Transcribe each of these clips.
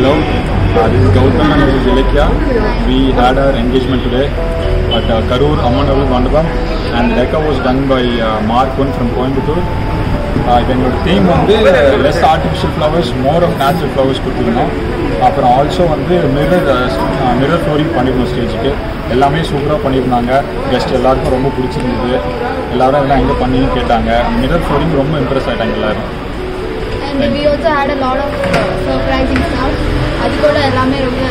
Hello, this is Gautam and this is Vilekya. We had our engagement today at Karur Ammanavalu Mandapam and the decor was done by Mark1 from Coimbatore. Our theme is less artificial flowers, more of natural flowers put in now. And also mirror flooring panirundom stage ku ellame super panirundanga guest ellarku romba pidichirundhudu ellarum idha enga panni kettaanga mirror flooring romba impress aayitaanga ellarum and we also had a lot of surprising stuff adikoda ellame romba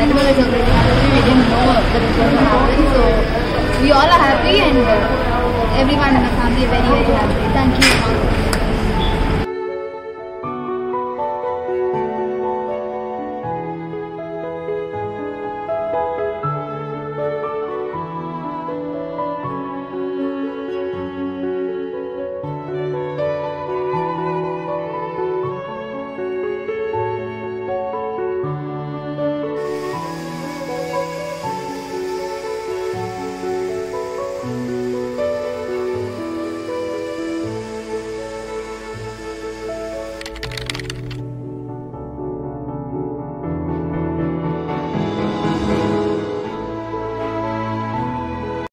recommend surprising we didn't know that it was going to happen so we all are happy and everyone in the family very